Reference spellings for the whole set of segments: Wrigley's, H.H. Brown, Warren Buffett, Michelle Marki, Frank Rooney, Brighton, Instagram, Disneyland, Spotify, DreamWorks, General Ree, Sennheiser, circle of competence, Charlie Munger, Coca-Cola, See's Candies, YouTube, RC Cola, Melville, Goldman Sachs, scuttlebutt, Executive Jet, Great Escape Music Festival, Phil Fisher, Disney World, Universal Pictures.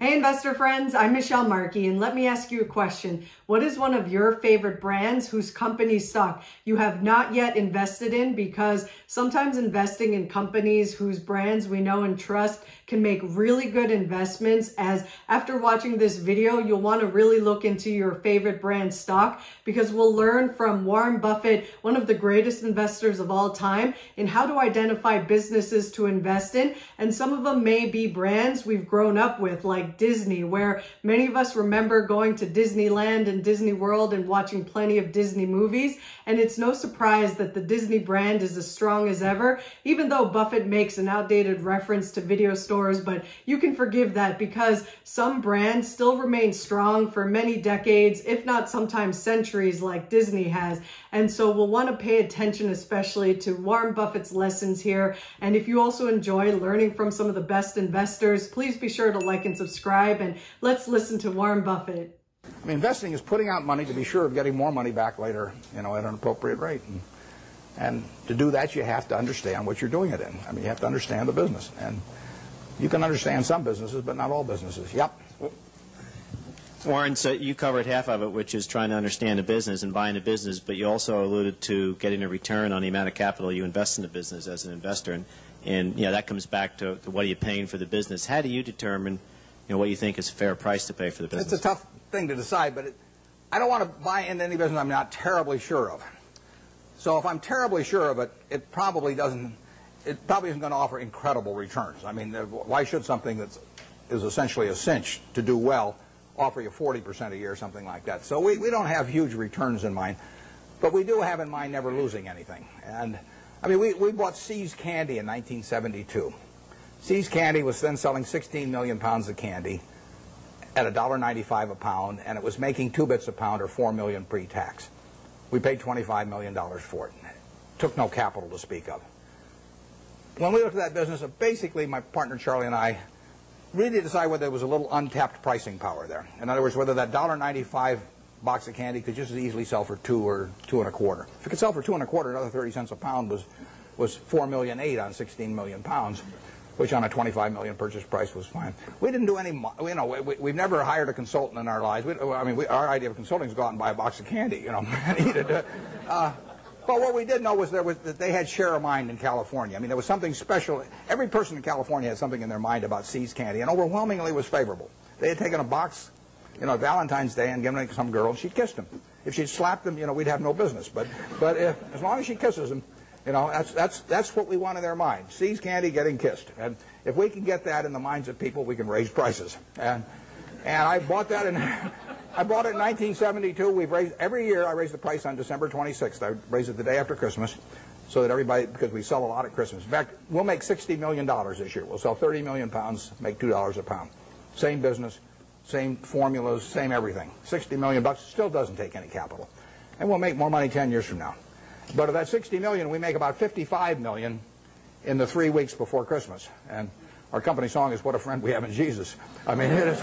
Hey investor friends, I'm Michelle Marki, and let me ask you a question. What is one of your favorite brands whose companies suck you have not yet invested in? Because sometimes investing in companies whose brands we know and trust can make really good investments, as after watching this video, you'll want to really look into your favorite brand stock, because we'll learn from Warren Buffett, one of the greatest investors of all time, in how to identify businesses to invest in. And some of them may be brands we've grown up with, like Disney, where many of us remember going to Disneyland and Disney World and watching plenty of Disney movies. And it's no surprise that the Disney brand is as strong as ever, even though Buffett makes an outdated reference to video stores, but you can forgive that because some brands still remain strong for many decades, if not sometimes centuries, like Disney has. And so we'll want to pay attention especially to Warren Buffett's lessons here. And if you also enjoy learning from some of the best investors, please be sure to like and subscribe, and let's listen to Warren Buffett. I mean, investing is putting out money to be sure of getting more money back later, you know, at an appropriate rate. And to do that, you have to understand what you're doing it in. I mean, you have to understand the business. And you can understand some businesses, but not all businesses. Yep. Warren, so you covered half of it, which is trying to understand a business and buying a business, but you also alluded to getting a return on the amount of capital you invest in the business as an investor. And you know, that comes back to what are you paying for the business. How do you determine, you know, what you think is a fair price to pay for the business? It's a tough thing to decide, but I don't want to buy into any business I'm not terribly sure of. So if I'm terribly sure of it, it probably isn't going to offer incredible returns. I mean, why should something that is essentially a cinch to do well offer you 40% a year or something like that? So we don't have huge returns in mind, but we do have in mind never losing anything. And I mean, we bought See's Candy in 1972. See's Candy was then selling 16 million pounds of candy at $1.95 a pound, and it was making 2 bits a pound, or $4 million pre-tax. We paid $25 million for it. It took no capital to speak of. When we looked at that business, basically my partner Charlie and I really decided whether there was a little untapped pricing power there. In other words, whether that $1.95 box of candy could just as easily sell for $2 or $2.25. If it could sell for $2.25, another 30 cents a pound was $4.8 million on 16 million pounds, which on a 25 million purchase price was fine. We didn't do any, you know, we've never hired a consultant in our lives. Our idea of consulting is go out and buy a box of candy, you know, and eat it. But what we did know was that they had share of mind in California. I mean, there was something special. Every person in California had something in their mind about See's Candy, and overwhelmingly was favorable. They had taken a box, you know, Valentine's Day, and given it to some girl, and she kissed him. If she'd slapped him, you know, we'd have no business. But if, as long as she kisses him, you know, that's what we want in their mind. See's Candy getting kissed. And if we can get that in the minds of people, we can raise prices. And I bought that in I bought it in 1972. We've raised every year. I raise the price on December 26th. I raise it the day after Christmas, so that everybody, because we sell a lot at Christmas. In fact, we'll make $60 million this year. We'll sell 30 million pounds, make $2 a pound. Same business, same formulas, same everything. $60 million still doesn't take any capital, and we'll make more money 10 years from now. But of that $60 million, we make about $55 million in the 3 weeks before Christmas. And our company song is "What a Friend We Have in Jesus." I mean, it is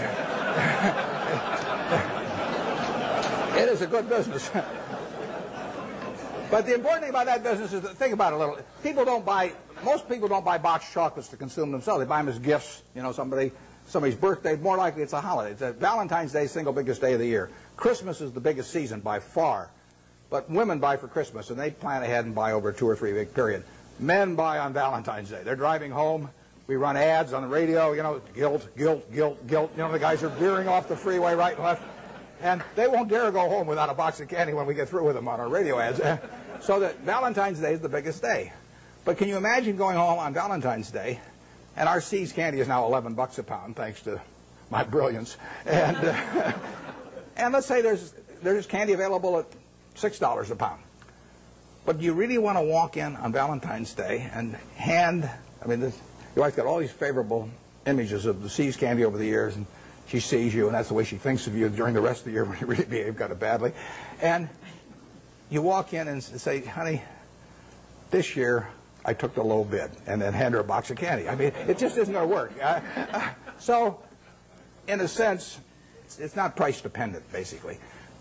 it is a good business. But the important thing about that business is that, think about it a little. Most people don't buy boxed chocolates to consume themselves. They buy them as gifts. You know, somebody's birthday. More likely, it's a holiday. It's a Valentine's Day, single biggest day of the year. Christmas is the biggest season by far. But women buy for Christmas, and they plan ahead and buy over a 2 or 3 week period. Men buy on Valentine's Day. They're driving home. We run ads on the radio, you know, guilt, guilt, guilt, guilt. You know, the guys are veering off the freeway right and left. And they won't dare go home without a box of candy when we get through with them on our radio ads. So that Valentine's Day is the biggest day. But can you imagine going home on Valentine's Day, and our See's Candy is now $11 a pound, thanks to my brilliance. And, and let's say there's candy available at $6 a pound. But do you really want to walk in on Valentine's Day and your wife's got all these favorable images of the See's Candy over the years, and she sees you, and that's the way she thinks of you during the rest of the year when you really behave kind of badly. And you walk in and say, honey, this year I took the low bid, and then hand her a box of candy. I mean, it just isn't going to work. So in a sense, it's not price dependent, basically.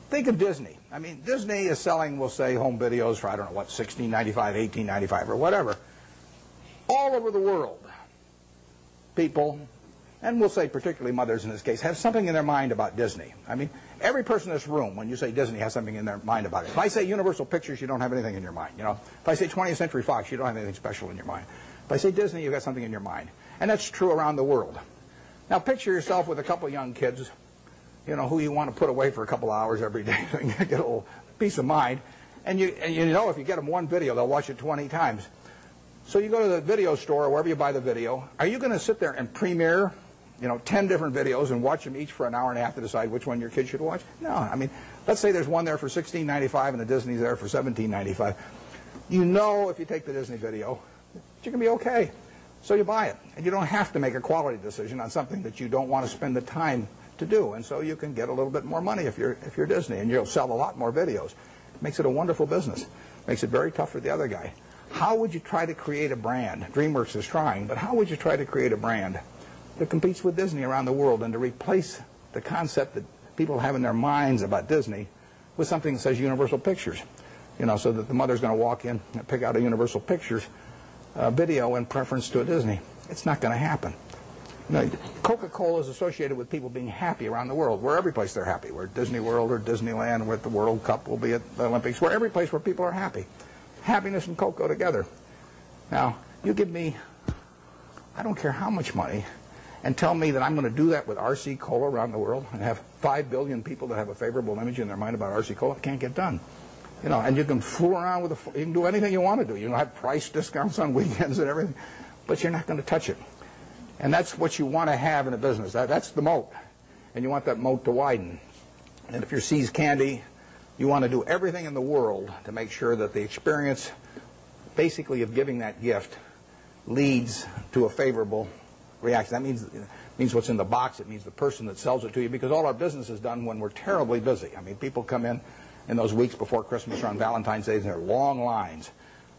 Think of Disney. I mean, Disney is selling, we'll say, home videos for, I don't know what, $16.95, $18.95, or whatever, all over the world. People, and we'll say particularly mothers in this case, have something in their mind about Disney. I mean, every person in this room, when you say Disney, has something in their mind about it. If I say Universal Pictures, you don't have anything in your mind. You know, if I say 20th Century Fox, you don't have anything special in your mind. If I say Disney, you've got something in your mind. And that's true around the world. Now, picture yourself with a couple of young kids, you know, who you want to put away for a couple of hours every day so you can get a little peace of mind. And you know, if you get them one video, they'll watch it 20 times. So you go to the video store or wherever you buy the video. Are you going to sit there and premiere, you know, 10 different videos and watch them each for an hour and a half to decide which one your kid should watch? No. I mean, let's say there's one there for $16.95 and the Disney's there for $17.95. You know, if you take the Disney video, you're going to be okay. So you buy it, and you don't have to make a quality decision on something that you don't want to spend the time to do, and so you can get a little bit more money if you're Disney, and you'll sell a lot more videos. It makes it a wonderful business. Makes it very tough for the other guy. How would you try to create a brand? DreamWorks is trying, but how would you try to create a brand that competes with Disney around the world and to replace the concept that people have in their minds about Disney with something that says Universal Pictures? You know, so that the mother's going to walk in and pick out a Universal Pictures video in preference to a Disney. It's not going to happen. You know, Coca-Cola is associated with people being happy around the world. Where every place they're happy. We're at Disney World or Disneyland. We're at the World Cup. We'll be at the Olympics. We're every place where people are happy. Happiness and Coke go together. Now, you give me, I don't care how much money, and tell me that I'm going to do that with RC Cola around the world and have 5 billion people that have a favorable image in their mind about RC Cola. It can't get done. You know, and you can fool around with the, you can do anything you want to do. You can have price discounts on weekends and everything, but you're not going to touch it. And that's what you want to have in a business. That's the moat, and you want that moat to widen. And if you're See's Candy, you want to do everything in the world to make sure that the experience, basically, of giving that gift leads to a favorable reaction. That means what's in the box. It means the person that sells it to you, because all our business is done when we're terribly busy. I mean, people come in those weeks before Christmas or on Valentine's Day, and there are long lines.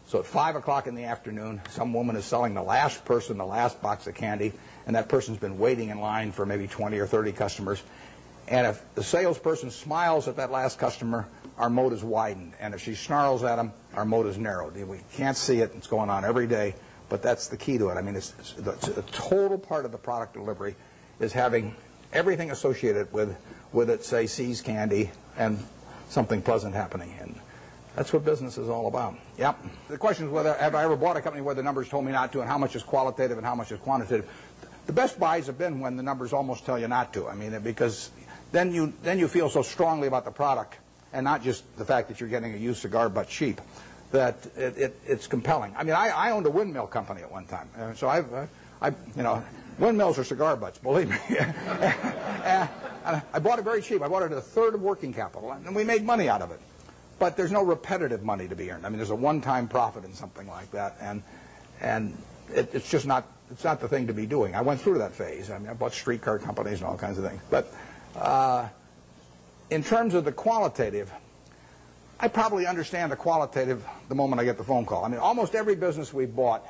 So at 5 o'clock in the afternoon, some woman is selling the last person the last box of candy, and that person's been waiting in line for maybe 20 or 30 customers. And if the salesperson smiles at that last customer, our moat is widened. And if she snarls at him, our moat is narrowed. We can't see it. It's going on every day, but that's the key to it. I mean, it's the total part of the product delivery is having everything associated with it, say, See's Candy, and something pleasant happening, and that's what business is all about. Yep. The question is whether have I ever bought a company where the numbers told me not to, and how much is qualitative and how much is quantitative. The best buys have been when the numbers almost tell you not to. I mean, because then you feel so strongly about the product, and not just the fact that you're getting a used cigar but cheap, that it's compelling. I mean, I owned a windmill company at one time, so I you know, windmills are cigar butts, believe me. I bought it very cheap. I bought it at a third of working capital, and we made money out of it. But there's no repetitive money to be earned. I mean, there's a one-time profit in something like that, and it's just not the thing to be doing. I went through that phase. I mean, I bought streetcar companies and all kinds of things. But in terms of the qualitative, I probably understand the qualitative the moment I get the phone call. I mean, almost every business we've bought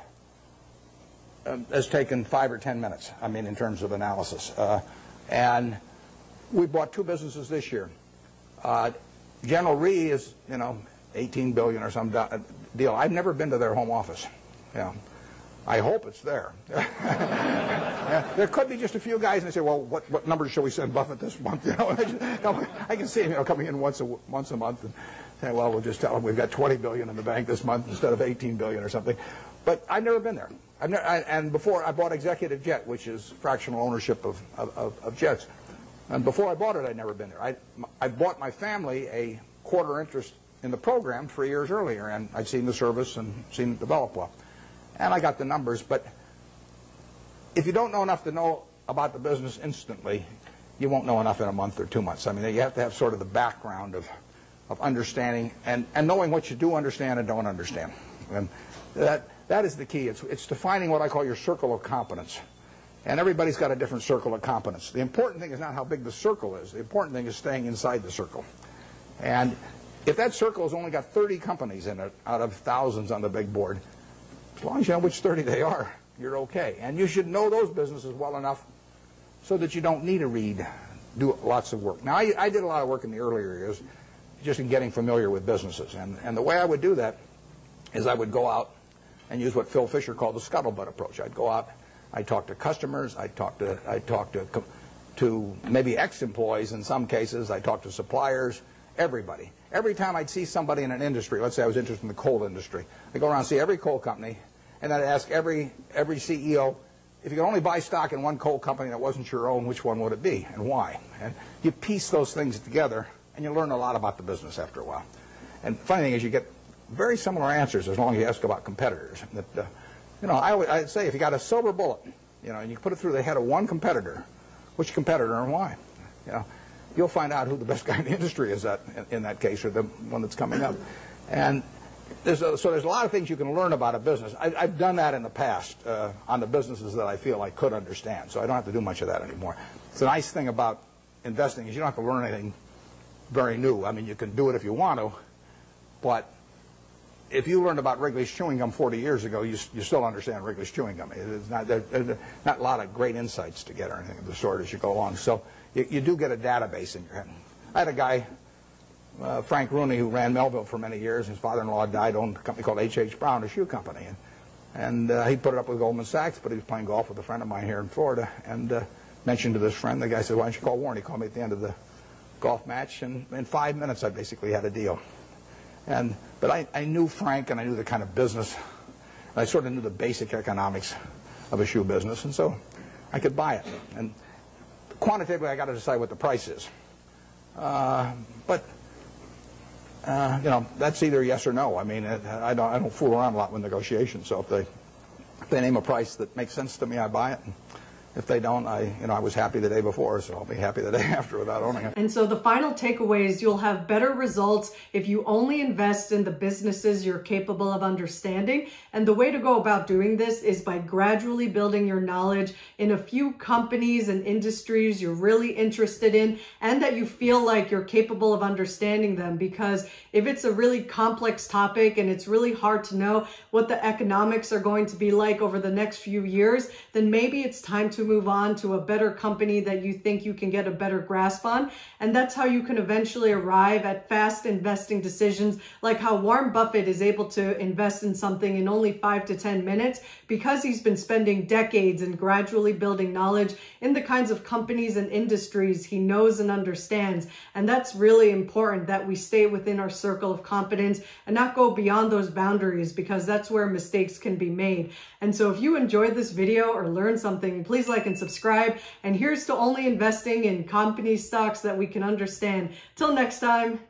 has taken 5 or 10 minutes, I mean, in terms of analysis. And we bought two businesses this year. General Ree is, you know, 18 billion or some deal. I've never been to their home office. Yeah, I hope it's there. Yeah. There could be just a few guys, and they say, well, what numbers shall we send Buffett this month? You know, I can see him, you know, coming in once a month and saying, well, we'll just tell him we've got 20 billion in the bank this month instead of 18 billion or something. But I've never been there. And before I bought Executive Jet, which is fractional ownership of jets. And before I bought it, I'd never been there. I bought my family a quarter interest in the program 3 years earlier, and I'd seen the service and seen it develop well. And I got the numbers, but if you don't know enough to know about the business instantly, you won't know enough in a month or 2 months. I mean, you have to have sort of the background of understanding and knowing what you do understand and don't understand. And that is the key. It's defining what I call your circle of competence. And everybody's got a different circle of competence. The important thing is not how big the circle is. The important thing is staying inside the circle. And if that circle has only got 30 companies in it out of thousands on the big board, as long as you know which 30 they are, you're okay. And you should know those businesses well enough so that you don't need to do lots of work. Now, I did a lot of work in the earlier years just in getting familiar with businesses. And the way I would do that is I would go out and use what Phil Fisher called the scuttlebutt approach. I'd go out I talked to customers. I talked to maybe ex-employees in some cases. I talked to suppliers. Everybody. Every time I'd see somebody in an industry, let's say I was interested in the coal industry, I'd go around and see every coal company, and I'd ask every CEO, if you could only buy stock in one coal company that wasn't your own, which one would it be and why? And you piece those things together, and you learn a lot about the business after a while. And the funny thing is you get very similar answers as long as you ask about competitors. That, you know, I'd say if you got a silver bullet, you know, and you put it through the head of one competitor, which competitor and why? You know, you'll find out who the best guy in the industry is in that case, or the one that's coming up. And so there's a lot of things you can learn about a business. I've done that in the past on the businesses that I feel I could understand, so I don't have to do much of that anymore. It's a nice thing about investing is you don't have to learn anything very new. I mean, you can do it if you want to, but if you learned about Wrigley's chewing gum 40 years ago, you still understand Wrigley's chewing gum. It's not, there's not a lot of great insights to get or anything of the sort as you go along. So you do get a database in your head. I had a guy, Frank Rooney, who ran Melville for many years. His father-in-law died, owned a company called H.H. Brown, a shoe company. And he put it up with Goldman Sachs, but he was playing golf with a friend of mine here in Florida and mentioned to this friend, the guy said, why don't you call Warren? He called me at the end of the golf match, and in 5 minutes I basically had a deal. But I knew Frank, and I knew the kind of business, and I sort of knew the basic economics of a shoe business, and so I could buy it. And quantitatively, I got to decide what the price is. You know, that's either yes or no. I mean, I don't fool around a lot with negotiations. So if they name a price that makes sense to me, I buy it. And if they don't, I was happy the day before, so I'll be happy the day after without owning it. And so the final takeaway is you'll have better results if you only invest in the businesses you're capable of understanding. And the way to go about doing this is by gradually building your knowledge in a few companies and industries you're really interested in and that you feel like you're capable of understanding them. Because if it's a really complex topic and it's really hard to know what the economics are going to be like over the next few years, then maybe it's time to move on to a better company that you think you can get a better grasp on. And that's how you can eventually arrive at fast investing decisions, like how Warren Buffett is able to invest in something in only 5 to 10 minutes because he's been spending decades and gradually building knowledge in the kinds of companies and industries he knows and understands. And that's really important, that we stay within our circle of competence and not go beyond those boundaries, because that's where mistakes can be made. And so if you enjoyed this video or learned something, please like and subscribe, and here's to only investing in company stocks that we can understand. Till next time.